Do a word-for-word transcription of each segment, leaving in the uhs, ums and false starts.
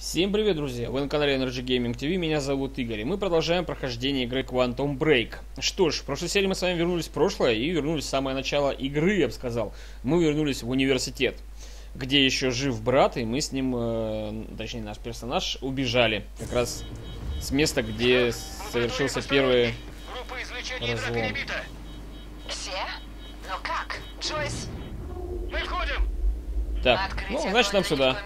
Всем привет, друзья! Вы на канале Energy Gaming ти ви, меня зовут Игорь, и мы продолжаем прохождение игры Quantum Break. Что ж, в прошлой серии мы с вами вернулись в прошлое и вернулись в самое начало игры, я бы сказал. Мы вернулись в университет, где еще жив брат, и мы с ним, э, точнее наш персонаж, убежали. Как раз с места, где совершился первый разлом. Все? Но как? Джойс? Мы входим! Так, ну, значит, нам сюда.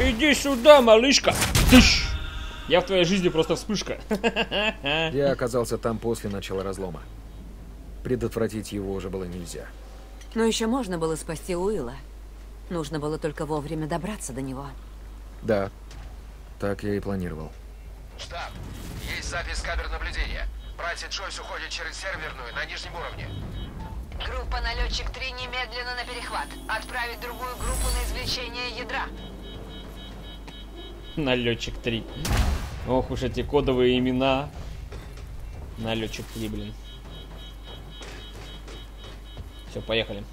Иди сюда, малышка! Тыщ! Я в твоей жизни просто вспышка. Я оказался там после начала разлома. Предотвратить его уже было нельзя. Но еще можно было спасти Уилла. Нужно было только вовремя добраться до него. Да, так я и планировал. Штаб, есть запись камер наблюдения. Братья Джойс уходит через серверную на нижнем уровне. Группа налетчик три немедленно на перехват. Отправить другую группу на извлечение ядра. Налетчик три. Ох уж эти кодовые имена. Налетчик три, блин. Все, поехали.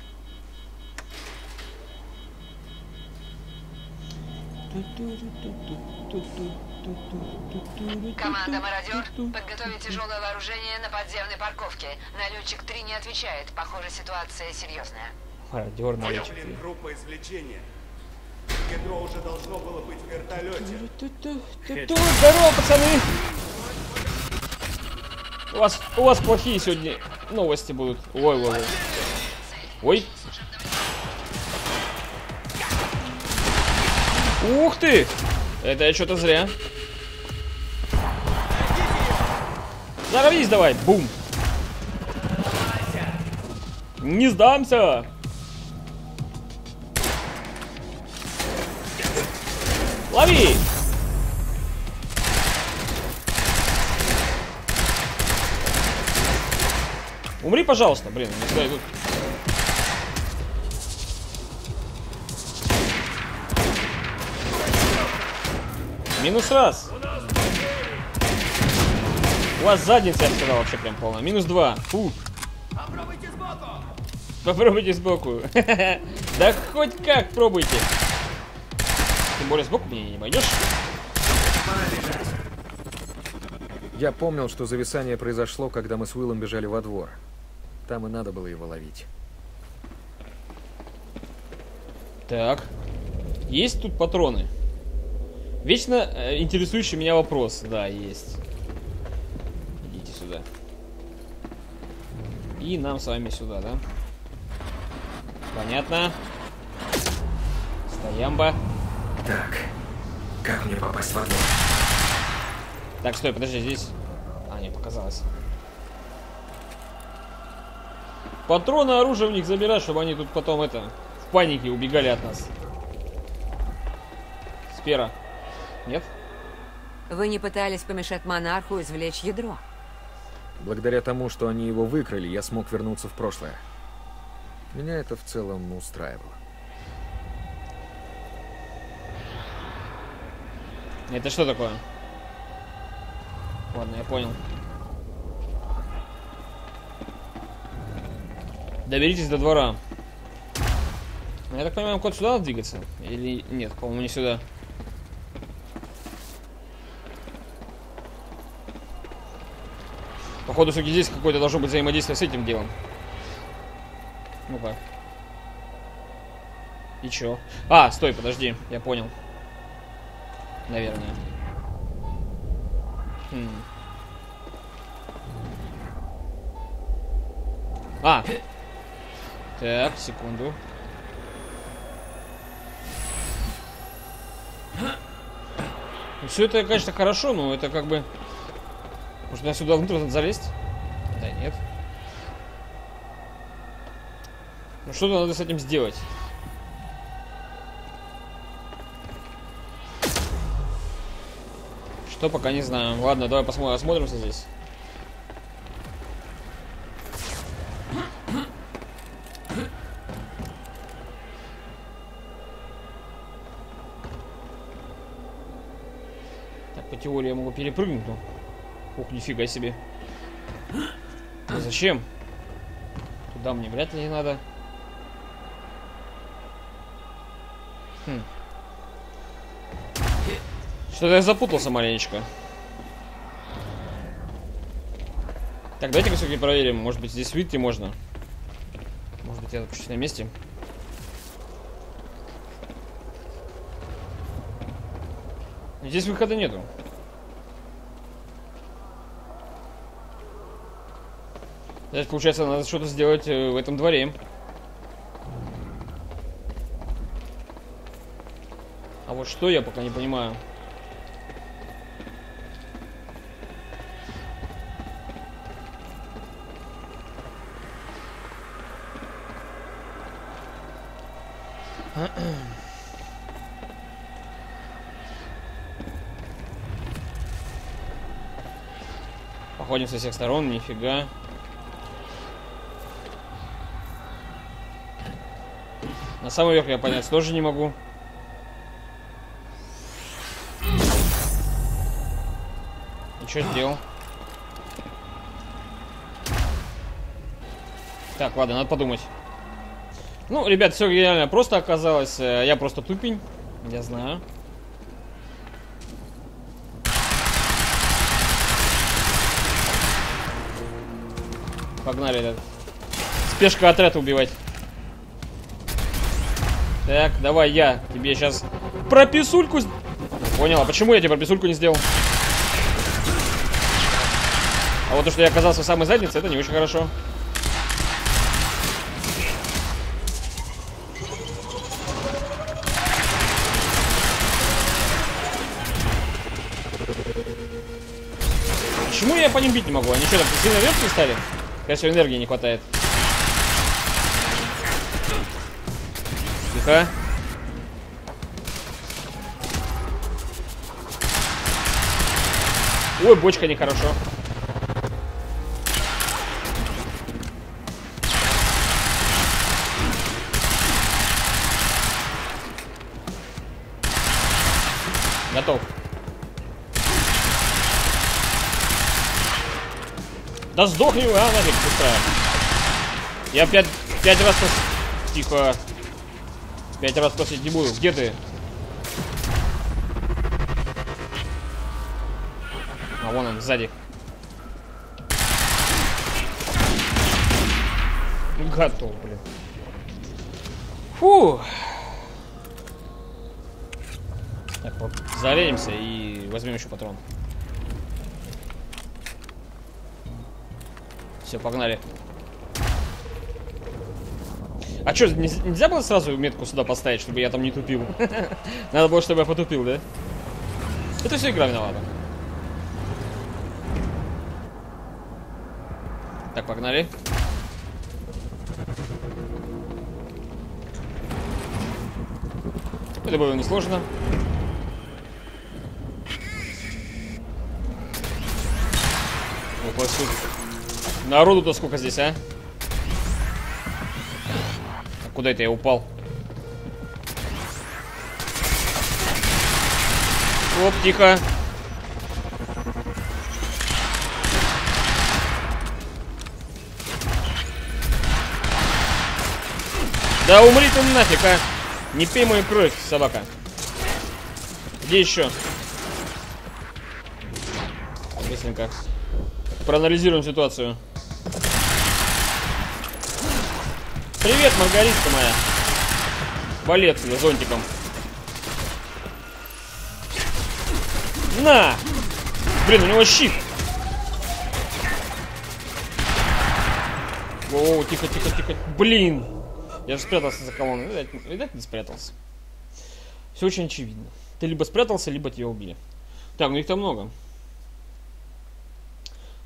Команда «Мародер», подготовить тяжелое вооружение на подземной парковке. Налетчик три не отвечает. Похоже, ситуация серьезная. Мародер, налетчик три. Группа извлечения. Ядро уже должно было быть в вертолете. Ту-ту-ту-ту-ту. Здорово, пацаны! У вас, у вас плохие сегодня новости будут. Ой-ой-ой. Ой. Ух ты! Это я что-то зря. Зарвись давай! Бум! Не сдамся! Лови! Умри, пожалуйста, блин, не сюда идут. Минус раз. У вас задница, я сказал, вообще прям полная. Минус два. Фу. Попробуйте сбоку. Попробуйте сбоку. Да хоть как пробуйте. Тем более сбоку меня не пойдешь. Я помнил, что зависание произошло, когда мы с Уиллом бежали во двор. Там и надо было его ловить. Так. Есть тут патроны? Вечно э, интересующий меня вопрос. Да, есть. Идите сюда. И нам с вами сюда, да? Понятно. Стоямба. Так, как мне попасть в одну? Так, стой, подожди, здесь... А, не, показалось. Патроны, оружие в них забирай, чтобы они тут потом, это, в панике убегали от нас. Спера. Нет? Вы не пытались помешать монарху извлечь ядро? Благодаря тому, что они его выкрали, я смог вернуться в прошлое. Меня это в целом устраивало. Это что такое? Ладно, я понял. Доберитесь до двора. Я так понимаю, кот сюда надо двигаться? Или нет, по-моему, не сюда. Походу, все-таки здесь какое-то должно быть взаимодействие с этим делом. Ну-ка. И чё? А, стой, подожди, я понял. Наверное. Хм. А! Так, секунду. Все это, конечно, хорошо, но это как бы... Может, мне сюда внутрь надо залезть? Да нет. Ну что-то надо с этим сделать. Что, пока не знаю. Ладно, давай посмотрим, осмотримся здесь. Так, по теории я могу перепрыгнуть, но... Ух, нифига себе. А зачем? Туда мне вряд ли не надо. Хм. Что-то я запутался маленечко. Так, давайте-ка все-таки проверим. Может быть, здесь выйти можно. Может быть, я запущусь на месте. Здесь выхода нету. Здесь, получается, надо что-то сделать в этом дворе. А вот что, я пока не понимаю. Походим со всех сторон, нифига. На самый верх я подняться тоже не могу. Ничего сделал. Так, ладно, надо подумать. Ну, ребят, все реально просто оказалось. Я просто тупень. Я знаю. Погнали, этот. Спешка отряд убивать. Так, давай я тебе сейчас прописульку... Понял, а почему я тебе прописульку не сделал? А вот то, что я оказался в самой заднице, это не очень хорошо. Почему я по ним бить не могу? Они что, там сильно вверх не стали? Конечно, энергии не хватает. Тихо. Ой, бочка нехорошо. Готов. Да сдохни, а, нафиг, пустая. Я пять, пять раз пос... Тихо. Пять раз просить не буду. Где ты? А вон он, сзади. Готов, блин. Фу. Так, вот, зарядимся и возьмем еще патрон. Все, погнали. А что, нельзя было сразу метку сюда поставить, чтобы я там не тупил? Надо было, чтобы я потупил, да? Это все игра виновата. Так, погнали. Это было несложно. Опа, сюда. Народу-то сколько здесь, а? А куда это я упал? Оп, тихо. Да умри ты нафиг, а! Не пей мою кровь, собака. Где еще? Быстренько. Проанализируем ситуацию. Привет, Маргаритка моя. Вали отсюда зонтиком. На! Блин, у него щит. О, тихо, тихо, тихо. Блин. Я же спрятался за колонной. Видать, видать, не спрятался. Все очень очевидно. Ты либо спрятался, либо тебя убили. Так, ну их-то много.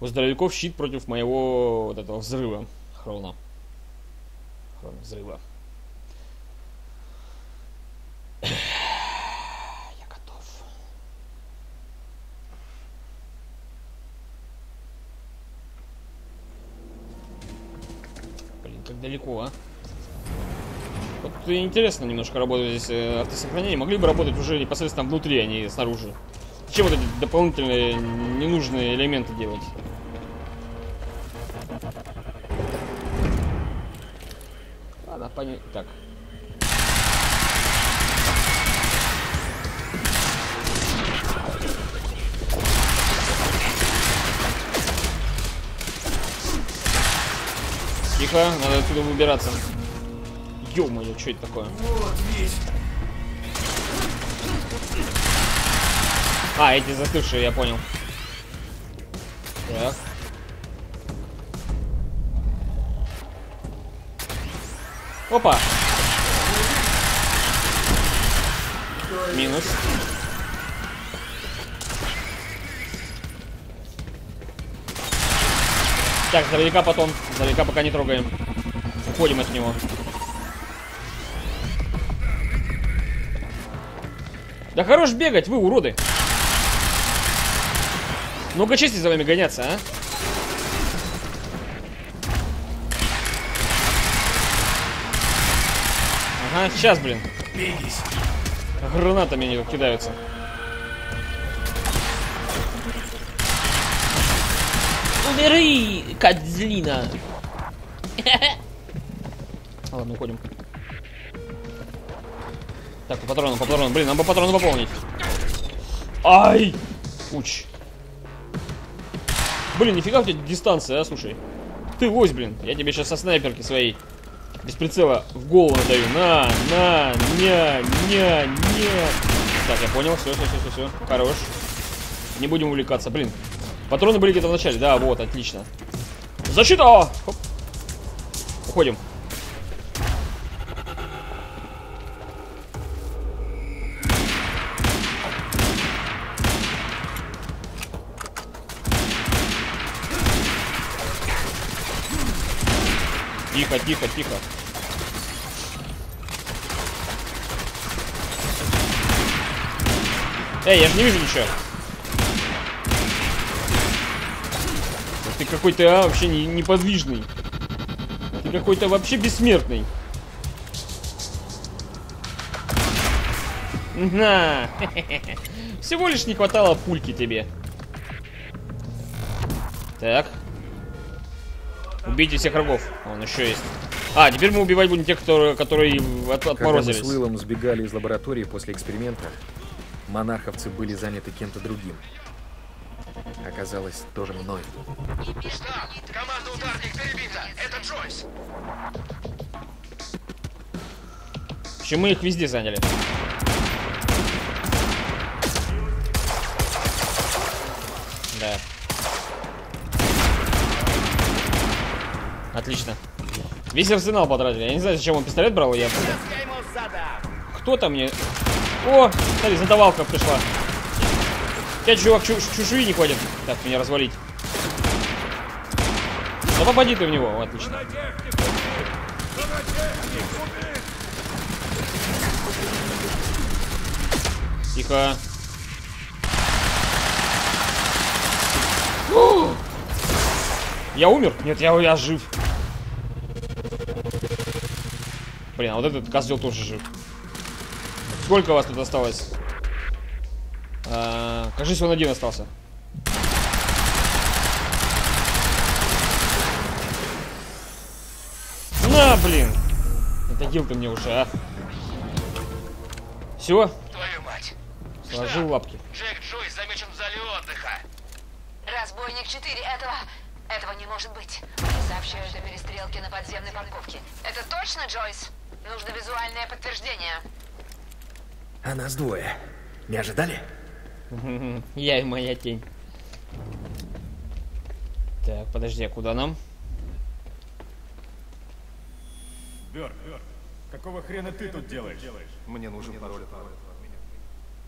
У здоровяков щит против моего вот этого взрыва. Хрона. Взрыва. Я готов. Блин, как далеко, а? Вот интересно немножко работает здесь автосохранение. Могли бы работать уже непосредственно внутри, а не снаружи. Зачем вот эти дополнительные ненужные элементы делать? Ладно, понятно. Так. Тихо, надо отсюда выбираться. Ё-моё, что это такое? Вот весь. А, эти застывшие, я понял. Так. Опа! Минус. Так, далека потом. Далека пока не трогаем. Уходим от него. Да хорош бегать, вы уроды. Много чести за вами гоняться, а? Ага, сейчас, блин. Гранатами они кидаются. Умери, козлина. Ладно, уходим. Так, по патрону, по патрону. Блин, нам бы патрону пополнить. Ай! Уч. Блин, нифига у тебя дистанция, а, слушай. Ты ось, блин. Я тебе сейчас со снайперки своей без прицела в голову надаю. На, на, ня, ня, ня. Так, я понял. Все, все, все, все, все. Хорош. Не будем увлекаться. Блин. Патроны были где-то в начале. Да, вот, отлично. Защита! Хоп. Уходим. Тихо, тихо, тихо. Эй, я же не вижу ничего. Ты какой-то, а, вообще не, неподвижный. Ты какой-то вообще бессмертный. На. Всего лишь не хватало пульки тебе. Так. Убейте всех врагов. Он еще есть. А, теперь мы убивать будем тех, которые, которые от, отморозились. Когда мы с Уиллом сбегали из лаборатории после эксперимента, монаховцы были заняты кем-то другим. Оказалось, тоже мной. Штаб! Команда ударных перебита! Это Джойс! Почему мы их везде заняли? Да. Отлично. Весь арсенал потратили. Я не знаю, зачем он пистолет брал, я... Кто-то мне... О, смотри, задавалка пришла. Тебя, чувак, чу чушуи не хватит. Так, меня развалить. Да попади ты в него. Отлично. Тихо. Я умер? Нет, я, я жив. Блин, а вот этот козел тоже жив. Сколько вас тут осталось? А, кажись, он один остался. На, блин! Отогил ты мне уже, а? Все? Твою мать. Сложил лапки. Джек Джойс замечен в зале отдыха. Разбойник четыре, этого... Этого не может быть. Мне сообщают о перестрелке на подземной парковке. Это точно, Джойс? Нужно визуальное подтверждение. А нас двое. Не ожидали? Я и моя тень. Так, подожди, а куда нам? Бёрк, Бёрк, какого хрена ты тут делаешь? Мне нужен пароль.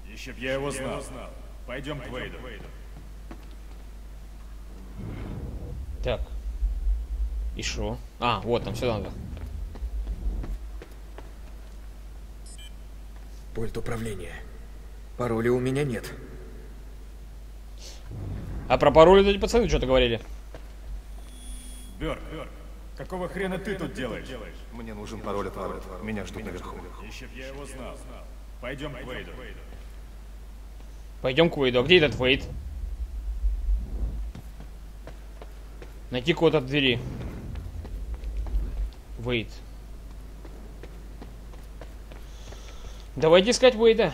Еще б я его знал. Пойдем к Вейду. Так. И шо? А, вот там все надо. Пульт управления. Пароля у меня нет. А про пароли эти пацаны что-то говорили. Бёрк, Бёрк, какого хрена ты тут делаешь? Мне нужен пароль от ворот. Меня ждут наверху. Еще б я его знал. Пойдем к Вейду. Пойдем к Вейду. А где этот Вейд? Найти код от двери. Wait. Давайте искать Уэйда.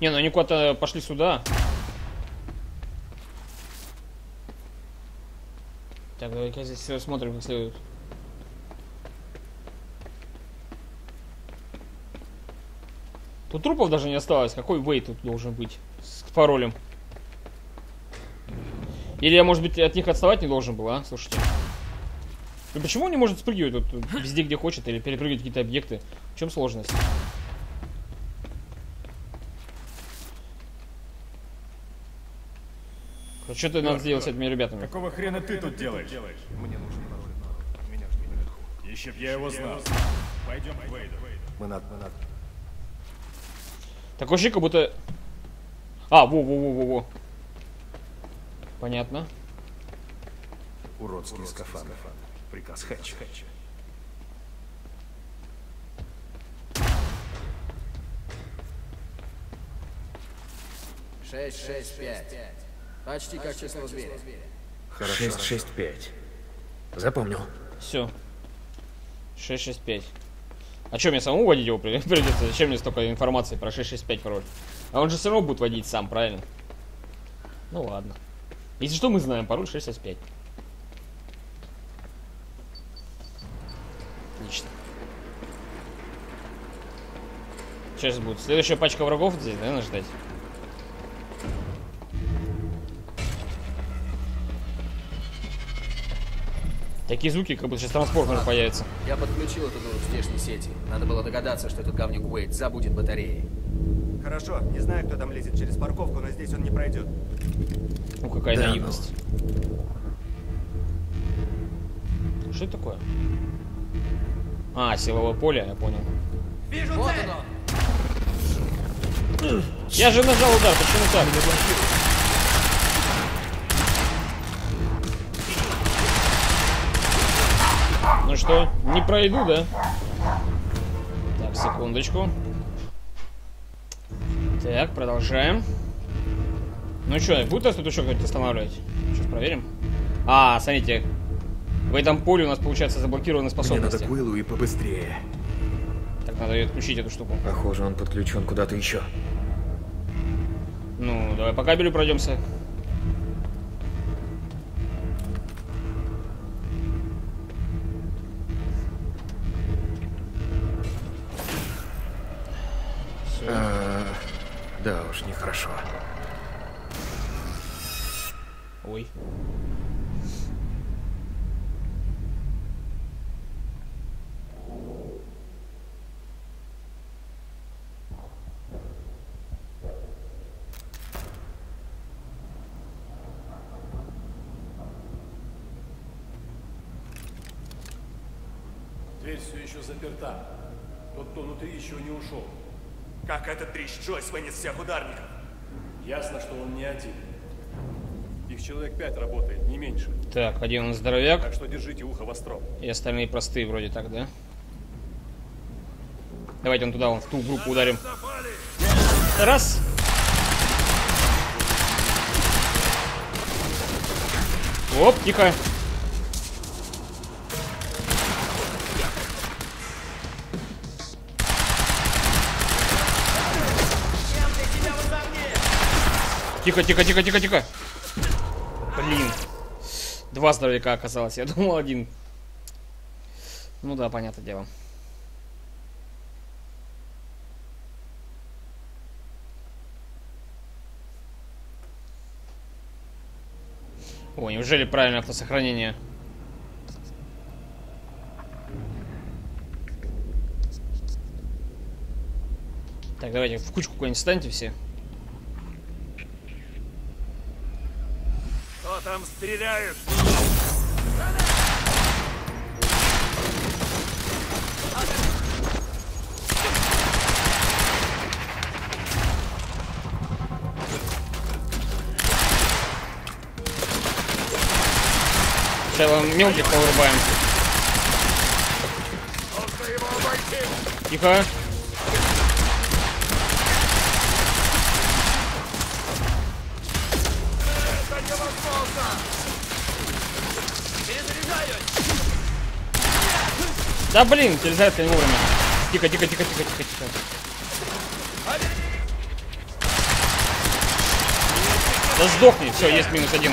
Не, ну они куда-то пошли сюда. Так, давайте здесь все рассмотрим как следует. Тут трупов даже не осталось. Какой Уэйд тут должен быть с паролем? Или я, может быть, от них отставать не должен был, а? Слушайте. Ну почему он не может спрыгивать вот, везде, где хочет, или перепрыгивать какие-то объекты? В чем сложность? Что ты надо сделать с этими ребятами? Какого хрена ты тут делаешь? Мне нужно. Меня ждут наверху. Еще б я его знал. Пойдем, Уэйд. Мы надо, мы надо. Такое ощущение, как будто... А, во-во-во-во-во. Понятно. Уродский скафандр. Приказ Хэтч. Шесть, шесть, пять. Почти как честного зверя. Хорошо. шесть шесть пять. Запомнил. Все. шесть шесть пять. А что, мне самому водить его придется? Зачем мне столько информации про шесть шесть пять пароль? А он же все равно будет водить сам, правильно? Ну ладно. Если что, мы знаем пароль шесть шесть пять. Отлично. Сейчас будет следующая пачка врагов здесь, наверное, ждать. Такие звуки, как будто сейчас транспортер появится. Я подключил эту дуру здешней сети. Надо было догадаться, что этот говнюк Уэйд забудет батареи. Хорошо, не знаю, кто там лезет через парковку, но здесь он не пройдет. Ну какая да, наивность. Ну. Что это такое? А, силовое поле, я понял. Вижу вот оно. Я же нажал удар, почему так? Ну что, не пройду, да? Так, секундочку. Так, продолжаем. Ну что, будет нас тут еще кто-то останавливать? Сейчас проверим. А, смотрите. В этом поле у нас, получается, заблокированы способности. Мне надо к Уиллу и побыстрее. Так, надо ее отключить, эту штуку. Похоже, он подключен куда-то еще. Ну, давай по кабелю пройдемся. Да уж, нехорошо. Ой. Дверь все еще заперта. Тот, кто внутри, еще не ушел. Как этот дрищ Джойс вынес всех ударников? Ясно, что он не один. Их человек пять работает, не меньше. Так, один он здоровяк. Так что держите ухо востро. И остальные простые вроде так, да? Давайте он туда, вон, в ту группу ударим. Раз. Оп, тихо. Тихо, тихо, тихо, тихо, тихо. Блин. Два здоровяка оказалось. Я думал один. Ну да, понятное дело. О, неужели правильное автосохранение? Так, давайте в кучку какой-нибудь встаньте все. Кто там стреляет? Сейчас вам мелких повырубаем. Тихо. Да блин, терзается не вовремя. Тихо, тихо, тихо, тихо, тихо, тихо. Да сдохни, все, есть минус один.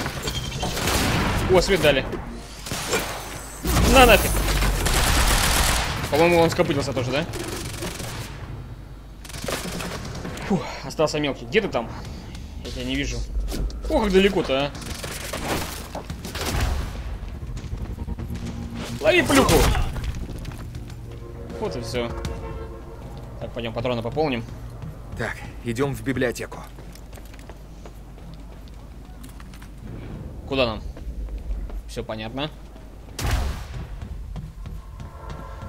О, свет дали. На нафиг. По-моему, он скопытился тоже, да? Фух, остался мелкий. Где ты там? Я тебя не вижу. О, как далеко-то, а. Лови плюху. Вот и все. Так, пойдем патроны пополним. Так, идем в библиотеку. Куда нам? Все понятно.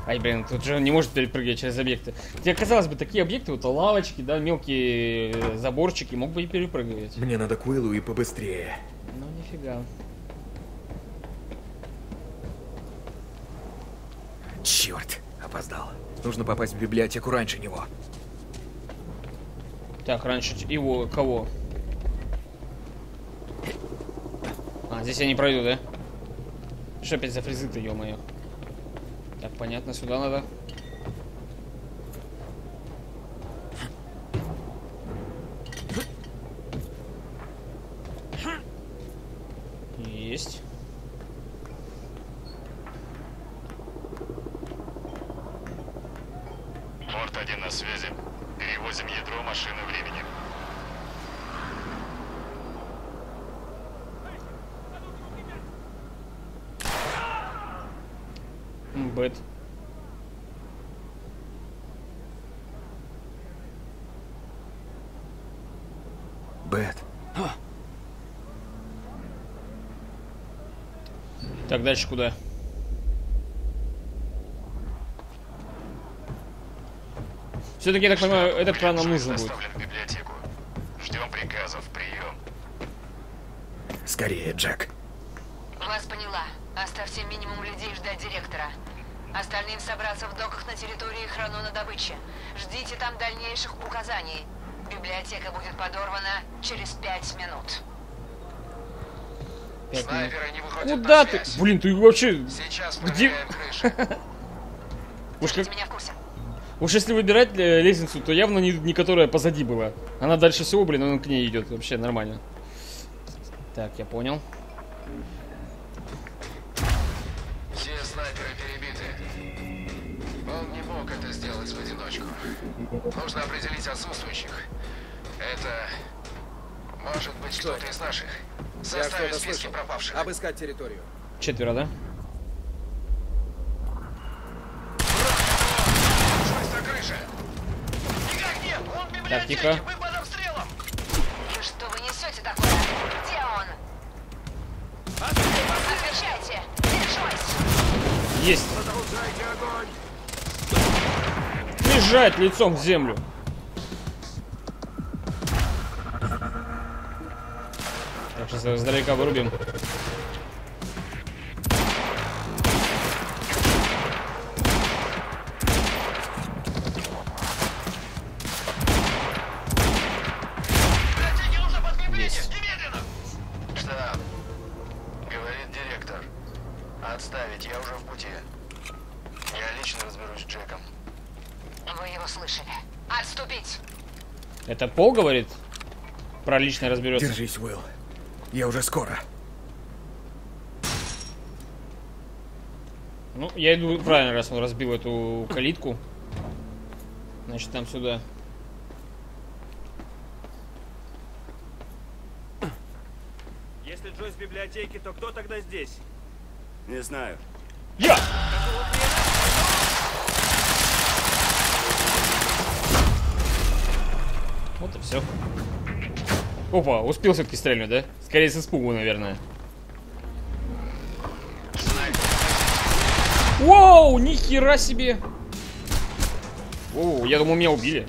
Ай, блин, тут же не может перепрыгивать через объекты. Хотя, казалось бы, такие объекты, вот лавочки, да, мелкие заборчики, мог бы и перепрыгивать. Мне надо к Уиллу и побыстрее. Ну, нифига. Черт, опоздал. Нужно попасть в библиотеку раньше него. Так, раньше его кого? А, здесь я не пройду, да? Что опять за фризы-то, ё-моё? Так, понятно, сюда надо. Есть. Порт один на связи. Перевозим ядро машины времени. Бэт. Бэт. Так, дальше куда? Все-таки, я так понимаю, этот план нам нужен будет. Ждем приказов, прием. Скорее, Джек. Вас поняла. Оставьте минимум людей ждать директора. Остальным собраться в доках на территории хрононодобычи. Ждите там дальнейших указаний. Библиотека будет подорвана через пять минут. Снайперы не выходят. Куда ты? Блин, ты вообще... Сейчас где? Уж как... меня в курсе. Уж если выбирать лестницу, то явно не, не которая позади была. Она дальше всего, блин, он к ней идет. Вообще нормально. Так, я понял. Нужно определить отсутствующих. Это может быть кто-то из наших. Составить списки пропавших. Обыскать территорию. Четверо, да? Так, тихо. Что вы несете такое? Где он? Отвечайте! Есть. Лежать лицом в землю. Так, сейчас его издалека вырубим. Это Пол говорит? Про личное разберется. Держись, Уилл. Я уже скоро. Ну, я иду правильно, раз он разбил эту калитку. Значит, там сюда. Если Джойс в библиотеке, то кто тогда здесь? Не знаю. Я! Вот и все. Опа, успел все-таки стрельнуть, да? Скорее с испугу, наверное. Воу, нихера себе! О, я думал, меня убили.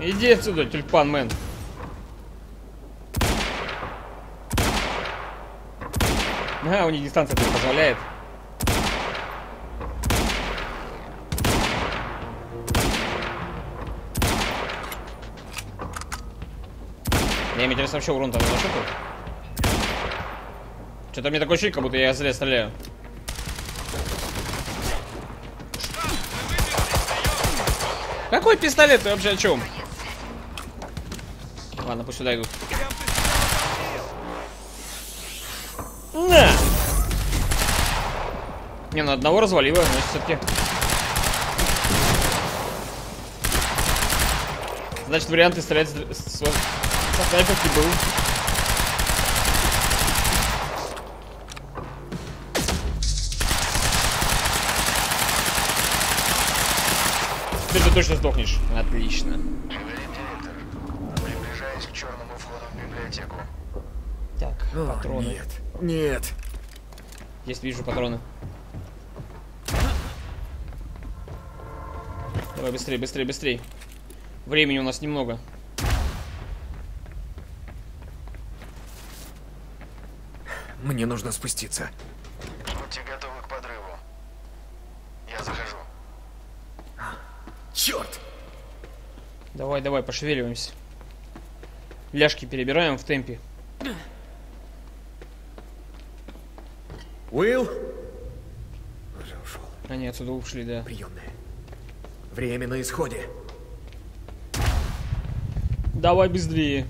Иди отсюда, тюльпан-мен. А, у них дистанция тут позволяет. Мне интересно, вообще урон там наношу. Что-то мне такое ощущение, как будто я зря стреляю. Какой пистолет? Ты вообще о чем? Ладно, пусть сюда идут. На! Не, на одного развалило, значит, все-таки. Значит, варианты стрелять с, с, со снайперки был. Ты же точно сдохнешь. Отлично. Приближаясь к черному входу в библиотеку. Так, о, патроны. Нет. Нет. Есть, вижу патроны. Давай быстрее, быстрее, быстрее. Времени у нас немного. Мне нужно спуститься. Будьте готовы к подрыву. Я захожу. Черт! Давай, давай, пошевеливаемся. Ляжки перебираем в темпе. Уилл? Уже ушел. Они отсюда ушли, да. Приемная. Время на исходе. Давай быстрее.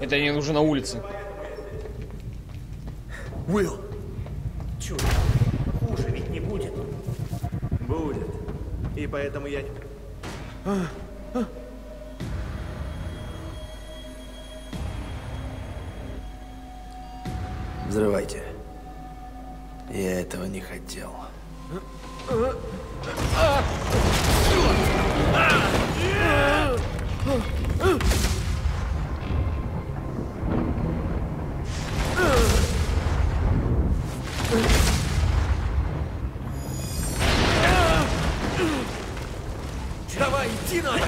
Это не нужно на улице. Уилл! Чудо. Хуже ведь не будет. Будет. И поэтому я... А, а. Взрывайте. Я этого не хотел. Давай, иди надо!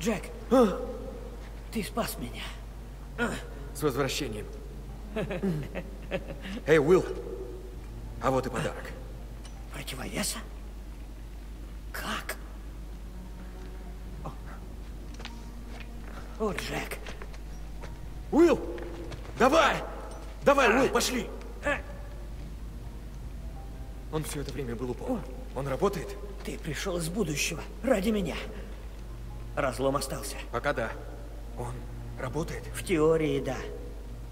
Джек, ты спас меня. С возвращением. Эй, Уилл, а вот и подарок. Противовеса? Как? О, О Джек. Уилл, давай! Давай, Уилл, пошли! Он все это время был упал. Он работает? Ты пришел из будущего ради меня. Разлом остался. Пока да. Он работает? В теории, да.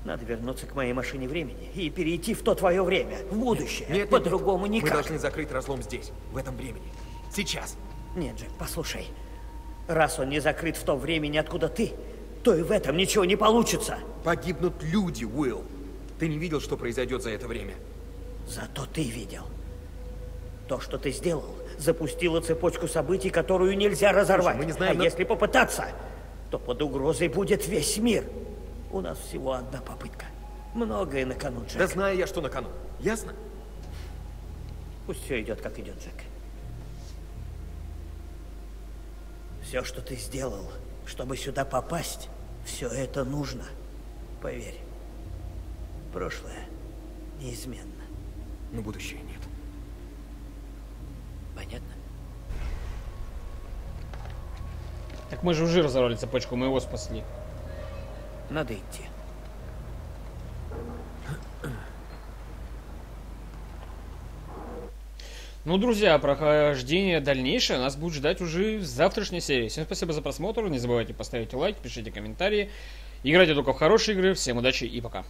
Надо вернуться к моей машине времени и перейти в то твое время, в будущее. Нет, по-другому никак. Мы должны закрыть разлом здесь, в этом времени. Сейчас. Нет, Джек, послушай. Раз он не закрыт в том времени, откуда ты, то и в этом ничего не получится. Погибнут люди, Уилл. Ты не видел, что произойдет за это время? Зато ты видел. То, что ты сделал, запустило цепочку событий, которую нельзя разорвать. Слушай, мы не знаем, а но... если попытаться, то под угрозой будет весь мир. У нас всего одна попытка. Многое на кону, Джек. Да знаю я, что на кону. Ясно? Пусть все идет, как идет, Джек. Все, что ты сделал, чтобы сюда попасть, все это нужно. Поверь. Прошлое неизменно. Но будущее нет. Понятно? Так мы же уже разорвали цепочку, мы его спасли. Надо идти. Ну, друзья, прохождение дальнейшее нас будет ждать уже в завтрашней серии. Всем спасибо за просмотр. Не забывайте поставить лайк, пишите комментарии. Играйте только в хорошие игры. Всем удачи и пока.